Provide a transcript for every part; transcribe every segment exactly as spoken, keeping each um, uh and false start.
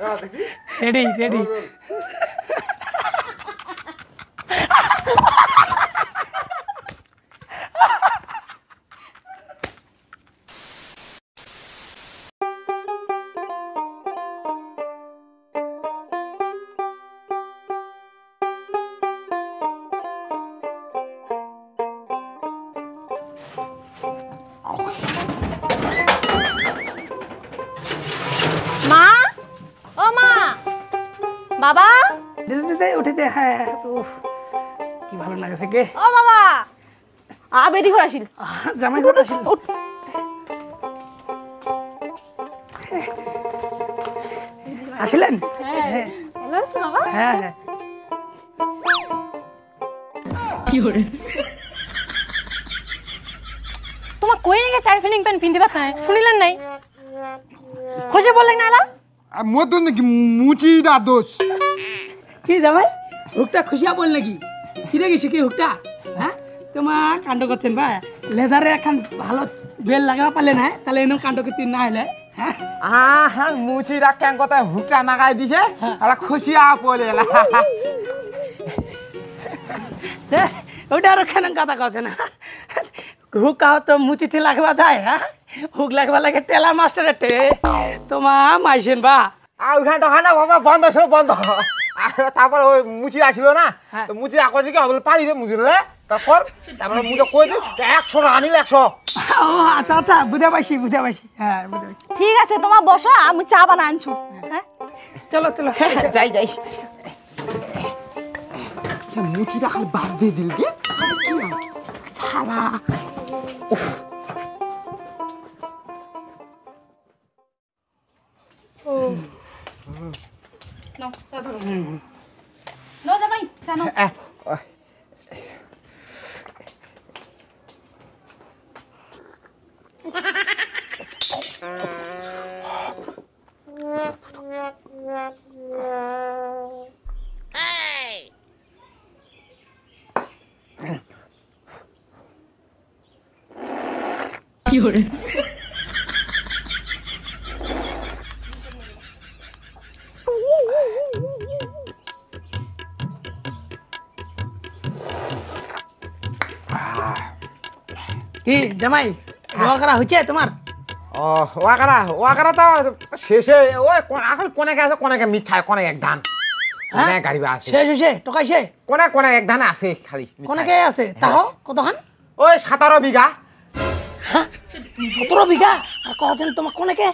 Ready ready বাবা দিদি দে উঠে দে হ্যাঁ হ্যাঁ উফ কি ভালো লাগছে কে ও বাবা আ বেডি ঘর আসিল জামাই ঘর আসিল আসিলেন হ্যাঁ ভালো আছো বাবা হ্যাঁ হ্যাঁ কি হরে তোমার কই নে টাই ফিনিং পেন পিনদিবা কাই শুনিলেন নাই খোঁজে বললেন নালা মতন কি মুচি দাদোস কি জামাই হুকটা খুশিয়া বল লাগি কি রে গিসে কি হুকটা হ্যাঁ তোমা কাণ্ড করছেন ভাই লেদারে এখন ভালো বেল লাগাবা পারলে না তাহলে এনো কাণ্ড করতে না হইলে হ্যাঁ আ হ্যাঁ মুচি রা কেন কথা হুকটা নাগাই দিছে আলা খুশিয়া বলেলা দে ওটা রখান কথা কছ না হুকাও তো মুচি ঠে লাগবা যায় হ্যাঁ হুক লাগবা লাগে টেলার মাস্টারে টে তোমা মাইছেন বা আ ওখান তো খানা বাবা বন্ধ ছিল বন্ধ তারপর ওই মুচি আসিল না তো মুচি আকো দিকে ওগুলো পাড়ি দে মুজিলে তারপর তারপর মুজে কই দে একশো টাকা নিলে একশো ও আচ্ছা আচ্ছা বুঝা পাইছি বুঝা পাইছি হ্যাঁ বুঝা পাইছি ঠিক আছে তোমা বসো আমি চা বানা আনছু হ্যাঁ চলো চলো যাই যাই মুচি রাখ বাস দে দিল কি শালা উফ No, saya tahu. No, jangan. Jangan. Eh. Hey. Yore. কি জামাই ওয়াকরা হচ্ছে তোমার ও ওয়াকরা ওয়াকরা তো শেষে ওই এখন কোনে কাছে কোনে কা মিছায় কোনে এক ধান না গাড়ি আছে শেষ শেষ টকাইছে কোনে কোনে এক ধান আছে খালি কোনে কে আছে তাও কতখান ওই সতেরো বিঘা হ্যাঁ সতেরো বিঘা আর কজন তোমার কোনে কে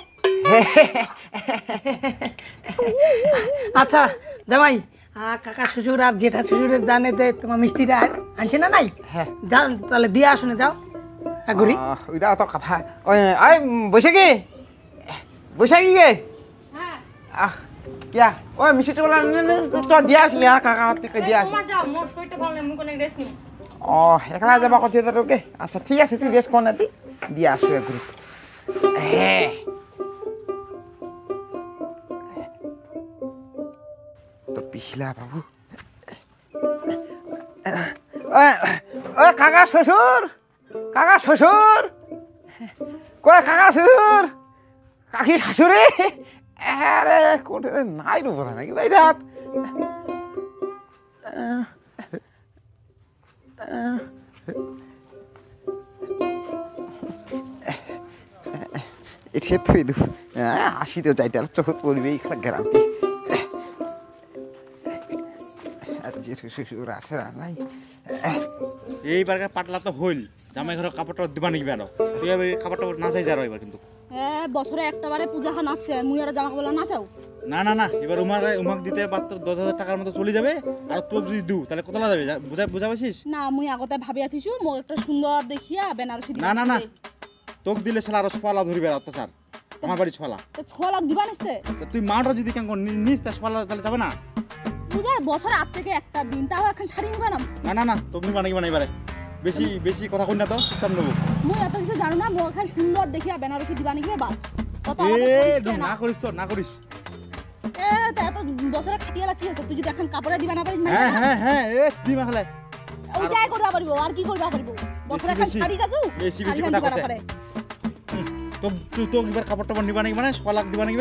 আচ্ছা জামাই কাকা শ্বশুর আর জেঠা শ্বশুরের জানে যে তোমার মিষ্টিটা আনছে না নাই হ্যাঁ যাও তাহলে দিয়ে আসুন যাও Aguri, udah atau apa? Oh, ay, Baisakhi, Baisakhi ke? Ah, ya, oh, misi tuh lah, tuh dia sih ya, kakak tiga dia. Oh, ya kalau ada bakal cerita tuh ke? Asal dia sih dia sekolah nanti, dia sih ya guru. Eh, tapi siapa bu? Eh, eh, kakak susur. Kakak susur, kau kakak susur, kaki susuri, eh, kau udah naik dulu bukan lagi berat. Itu itu, ah, asyik tuh jadi harus cukup pulih ikhlas garanti. Aduh, susur rasa naik. এই বারকার পাটলা তো হইল জামাই ঘর কাপড়টা দিবা নাকি বেরো তুই এবারে কাপড়টা না চাই যারা এবারে কিন্তু এ বছরে একটাবারে পূজা খান আছে মুই আর জামা বলা না চাও না না না এবার উমারে উমাক দিতে মাত্র দশ হাজার টাকার মতো চলে যাবে আর তুই যদি দিউ তাহলে কতলা যাবে বুঝা বুঝাছিস না মুই আগতে ভাবিয়া থিছু মো একটা সুন্দর দেখিয়া বেনারসি না না না তোক দিলে শালা আর ছলা ধরিবে অত্যাচার আমার বাড়ি ছলা তো ছলা দিবা নাস্তে তুই মাটা যদি কেন নিস তা ছলা তাহলে যাবে না বুঝা বছর আট থেকে একটা দিন তাও এখন শাড়ি নিবা না না না না তুমি বানাই বানাই পারে বেশি বেশি কথা কই না তো চুপ নব মই এত কিছু জানো না মই খালি সুন্দর দেখিয়া বেনারসি দিবা নাকি বাস কত আমাকে না করিস তো না করিস এ তা তো বছরে খাটিয়ালা কি আছে তুই যদি এখন কাপড়ে দিবা না পারিস মানে হ্যাঁ হ্যাঁ এ তুই মাখলে ওইটাই করবা পারিবো আর কি করবা পারিবো বছরে এখন শাড়ি কাজু বেশি বেশি কথা কইছে তো তো কিবার কাপড় টাপড় নিবা নাকি মানে সলাক দিবা নাকি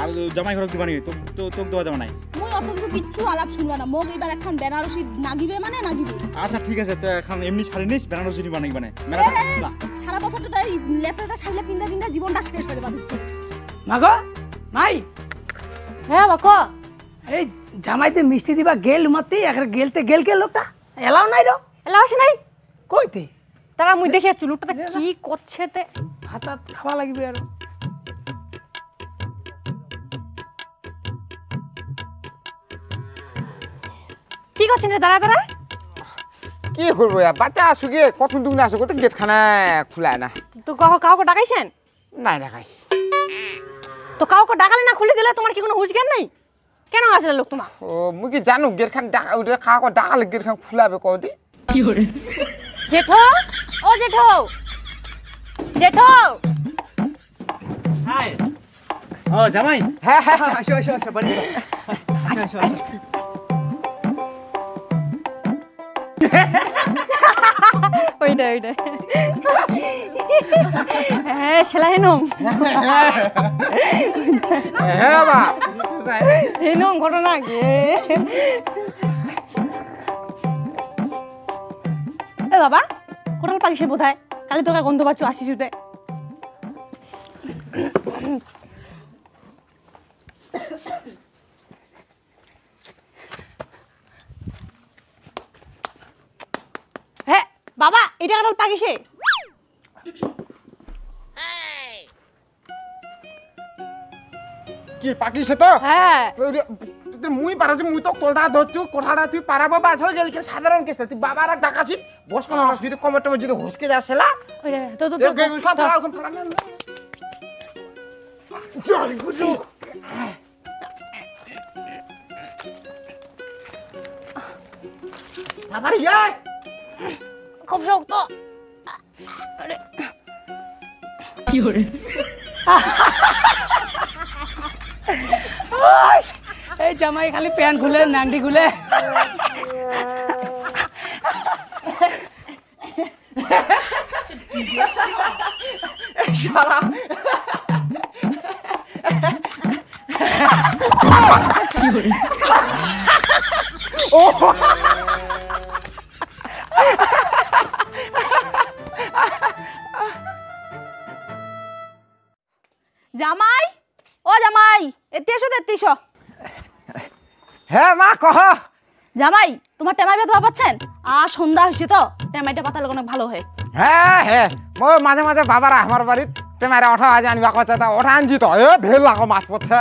আর জামাই ঘরক দিবা নাকি তো তো তোক দেওয়া যাবে নাই মই অত কিছু আলাপ শুনবা না মোক এবার এখন বেনারসি নাগিবে মানে নাগিবে আচ্ছা ঠিক আছে তো এখন এমনি শাড়ি নিস বেনারসি নিবা নাকি মানে মেলাটা সারা বছর তো এই লেপেটা শাড়িলে পিন্দা পিন্দা জীবনটা শেষ করে দেবা দিচ্ছি মাগো মাই হ্যাঁ বাকো এই জামাইতে মিষ্টি দিবা গেল মতে একবার গেলতে গেল কে লোকটা এলাও নাই রো এলাও আছে নাই কইতে তারা মুই দেখি চুলটা কি করছে তে হাতা খাওয়া লাগবে আর কি করছেন রে দাঁড়া দাঁড়া কি করবো বাচ্চা আসুকে কত দূর না আসুক গেট খানা খোলায় না তো কাউকে ডাকাইছেন নাই ডাকাই তো কাউকে ডাকালে না খুলে দিলে তোমার কি কোনো হুঁশ জ্ঞান নাই কেন আসলে লোক তোমার ও মুই কি জানো গেট খান ডাকা ওটা কাউকে ডাকালে গেট খান খোলাবে কদি কি হরে জেঠো ও জেঠো জেঠো হাই ও জামাই হ্যাঁ হ্যাঁ আসো আসো আসো বনি আসো আসো ওই না ওই না হ্যাঁ শালা হেনম হ্যাঁ বাবা হেনম ঘটনা কি বাবা কোরাল পাখিছে বোধহয় কালি তোকে গন্ধ পাচ্ছ আসিস হ্যাঁ বাবা এটা কোরাল পাখিছে কি পাখিছে তো হ্যাঁ মুই পারাছি মুই তো কোলটা ধরছু কোঠাটা তুই পারাবো বাস হয়ে গেল সাধারণ কেস তুই বাবার ডাকাছি বস না যদি কমেটমে যদি হুসকে যাসেলা তো তো সব ফালাও কোন ফালা না জয় গুজু আবার ইয়ে খুব শক্ত আরে কি হরে ওই এই জামাই খালি প্যান্ট খুলে নাংটি খুলে শালা ও জামাই ও জামাই এতিশো তেতিশো হ্যাঁ মা কহ জামাই তোমার টেমাই ব্যথা পাচ্ছেন আর সন্ধ্যা হয়েছে তো টেমাইটা পাতালে অনেক ভালো হয় হ্যাঁ হ্যাঁ মাঝে মাঝে বাবারা আমার বাড়ির টেমাইরা ওঠা আজ আনবা কথা তা ওঠা আনছি তো এ ভেল লাগো মাছ পড়ছে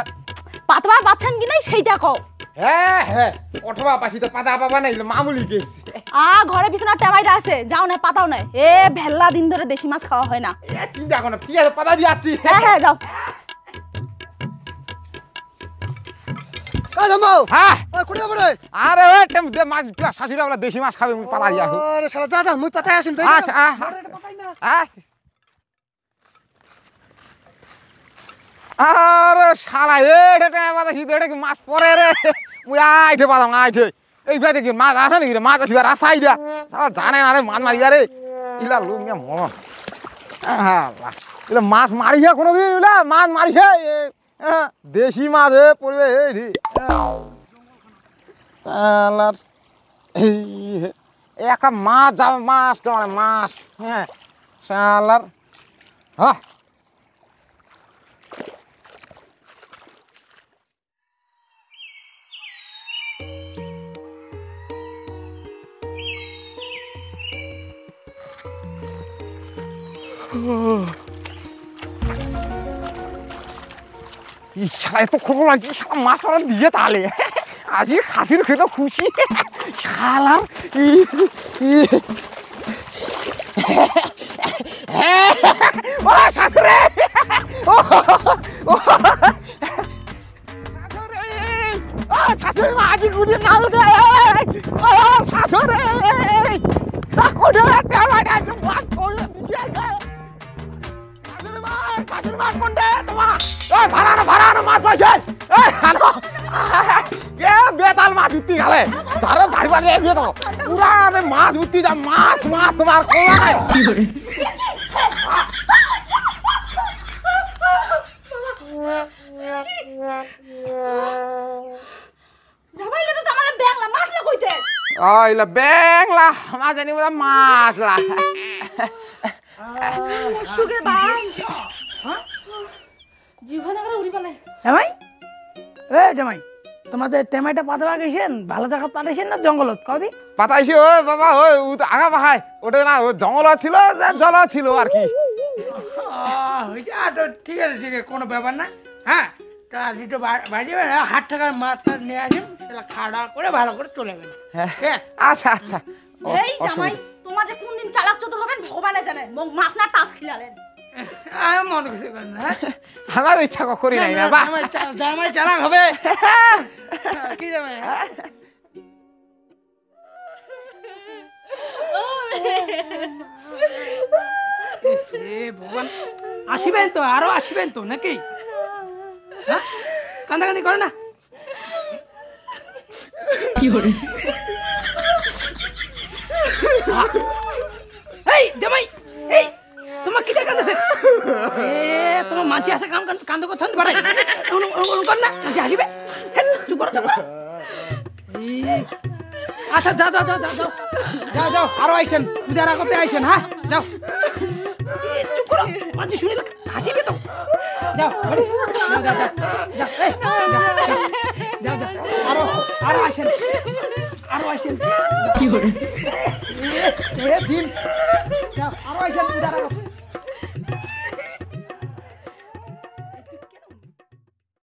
পাতবা পাচ্ছেন কি নাই সেইটা কও হ্যাঁ হ্যাঁ ওঠবা পাছি তো পাতা পাবা নাই মামুলি গেছি আ ঘরে বিছানা টেমাইটা আছে যাও না পাতাও না এ ভেল্লা দিন ধরে দেশি মাছ খাওয়া হয় না এ চিন্তা করো ঠিক আছে পাতা দিয়ে আসছি হ্যাঁ হ্যাঁ যাও মাছ পরে রে আইঠে পাতাম আইঠে এই ভাই দেখি মাছ আসে নাকি মাছ আসি রাস্তা আইডিয়া জানে না রে মাছ মারিয়া রে ইলা লোক মন মাছ মারিছে কোনোদিন মাছ মারিছে দেশি মাছ পড়বে একটা মাছ যাবে মাছটা মানে মাছ হ্যাঁ সালার হ্যাঁ ইচ্ছা এত খবর লাগছে মাছ মারা দিয়ে তাহলে আজকে খাসির খেতে খুশি খালাম ও শাশুড়ে ও শাশুড়ি আজি গুড়ি নাল ও শাশুড়ে মাছ মাছ তোমার Jamailah tu tak malam beng lah, mas lah kau itu. Oh, ilah beng lah, mas ini bukan mas lah. Sugar bang. Hah? Jiwa nak ada uri balai. Jamai? Eh, Jamai. তোমাদের টমেটো পাতা বাগাইছেন ভালো জায়গা পাঠাইছেন না জঙ্গলত কদি পাঠাইছি ও বাবা ও ও তো আগা বাহাই ওটা না ও জঙ্গল ছিল জল ছিল আর কি ওইটা তো ঠিক আছে ঠিক আছে কোনো ব্যাপার না হ্যাঁ তা আজ তো বাইরে হাট টাকার মাথা নিয়ে আসেন সেটা খাড়া করে ভালো করে চলে গেল হ্যাঁ আচ্ছা আচ্ছা এই জামাই তোমার যে কোন দিন চালাক চতুর হবেন ভগবানে জানে মাছ না টাস খিলালেন আমি মনে কিছু করি না আমার ইচ্ছা করি নাই না বা আমার জামাই চালাক হবে কি জামাই এ ভগবান আসিবেন তো আরো আসিবেন তো নাকি হ্যাঁ কান্দাকান্দি করো না কি হরে এই জামাই এই তোমার কি কান্দাছে এ তোমার মাঝি আসে কান কান্দো কছন বড়াই ওন কর না আসিবে চুপ করো চুপ করো আচ্ছা যাও যাও যাও যাও যাও যাও আর আইছেন পূজা করতে আইছেন হ্যাঁ যাও চুপ করো মাঝি শুনে হাসিবে তো যাও যাও যাও যাও যাও আর আর আইছেন আর আইছেন কি হরে এ দিন যাও আর আইছেন পূজা করো